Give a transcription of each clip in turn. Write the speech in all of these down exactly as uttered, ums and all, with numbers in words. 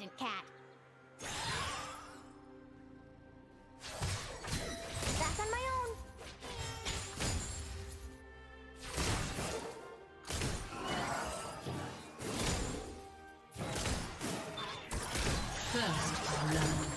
independent cat. Back on my own. First blood.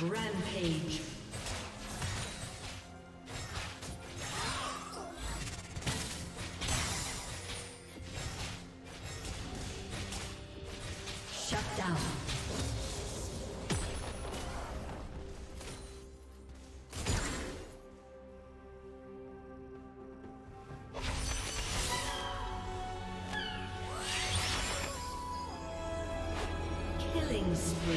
Rampage. Shut down. Killing spree.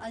A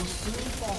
will soon fall.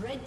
Red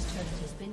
Team's turret has been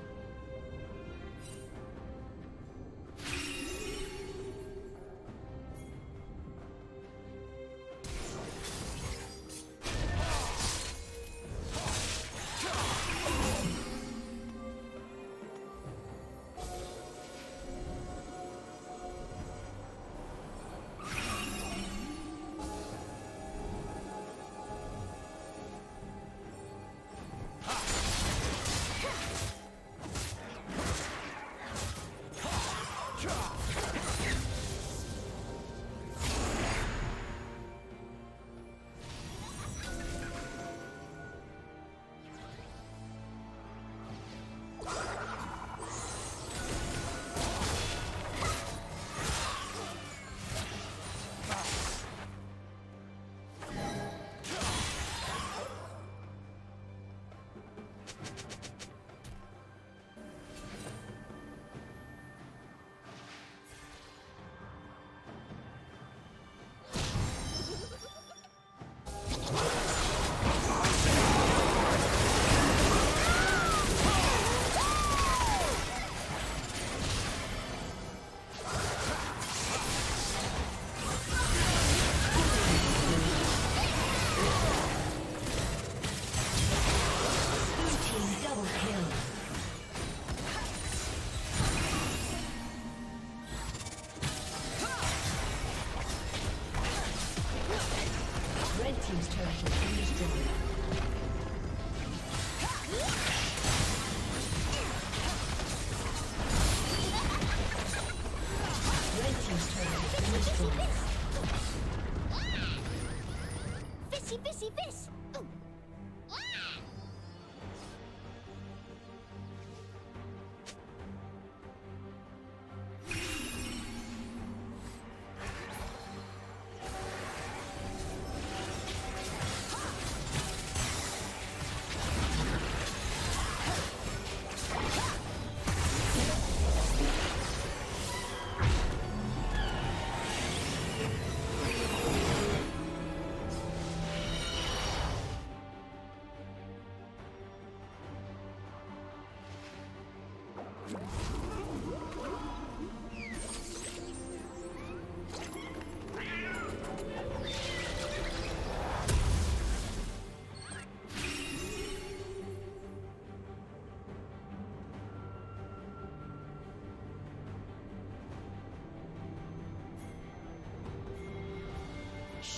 destroyed.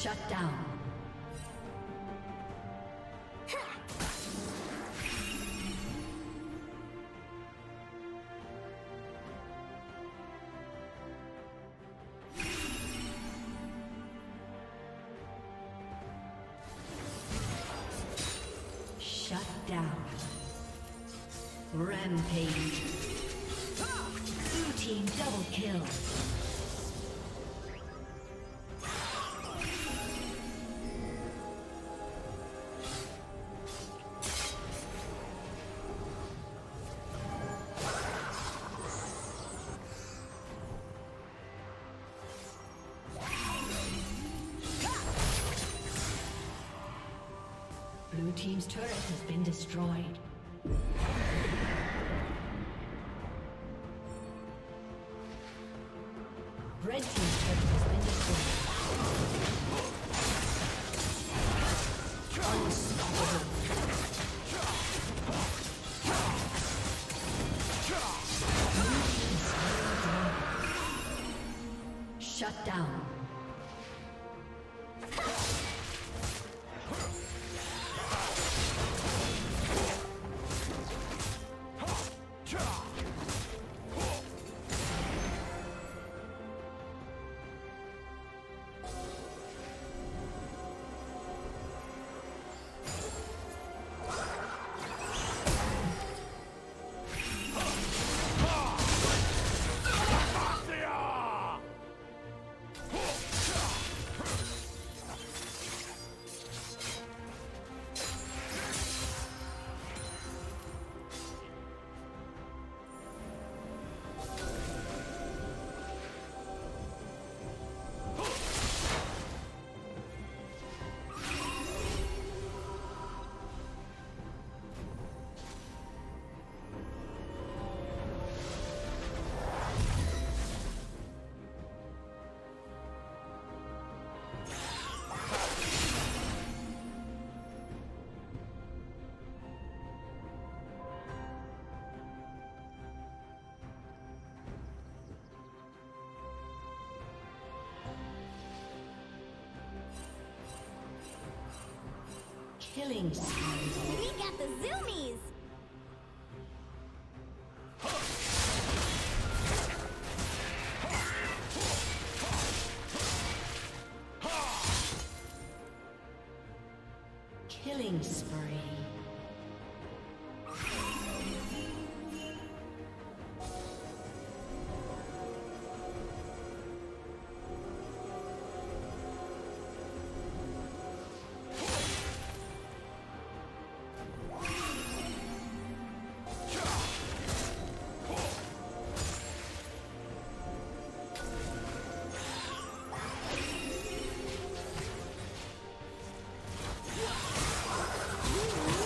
Shut down. Shut down. Rampage. Blue team double kill. Team's turret has been destroyed. Red team's turret has been destroyed. Unstoppable. Shut down. Killing. We got the zoomies. Killing spree. Woo!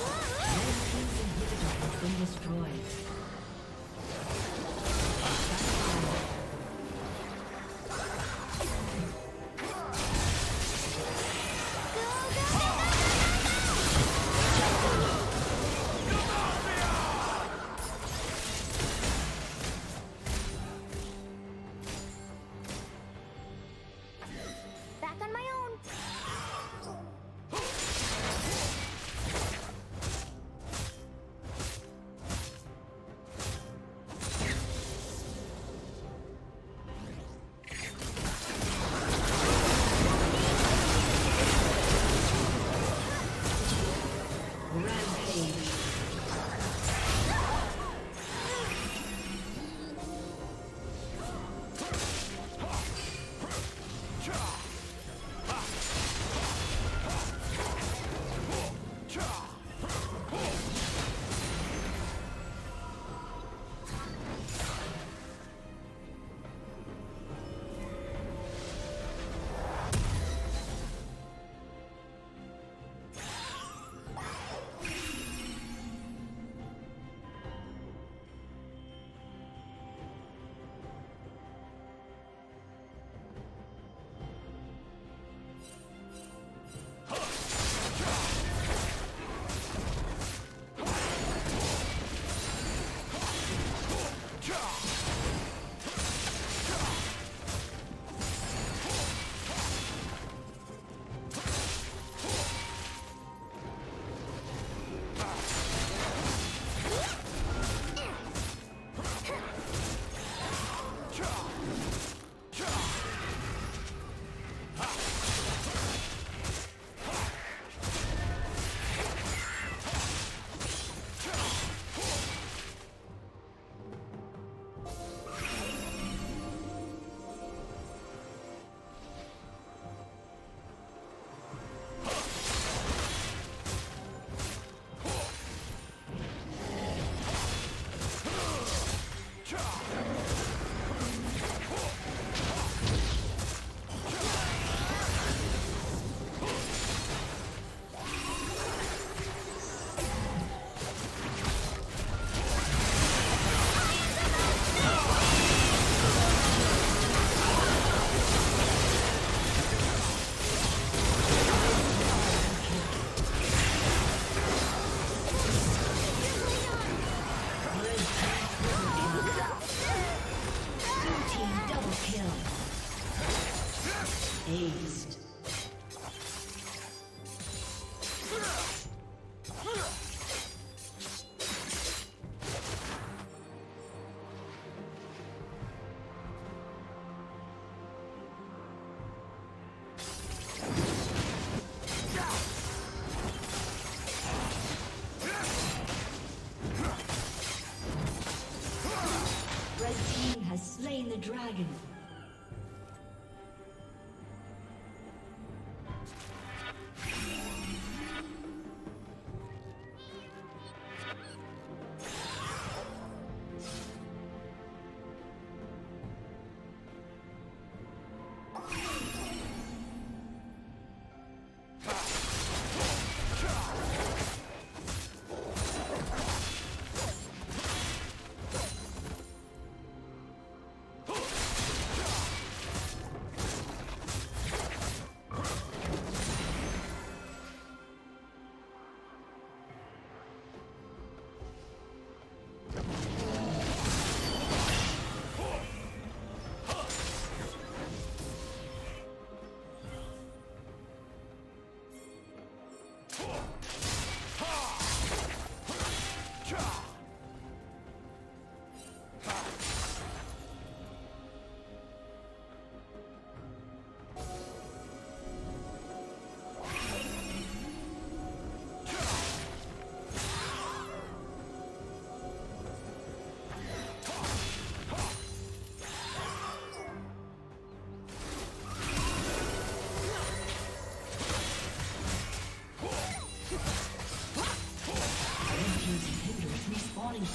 the dragon.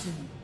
Soon.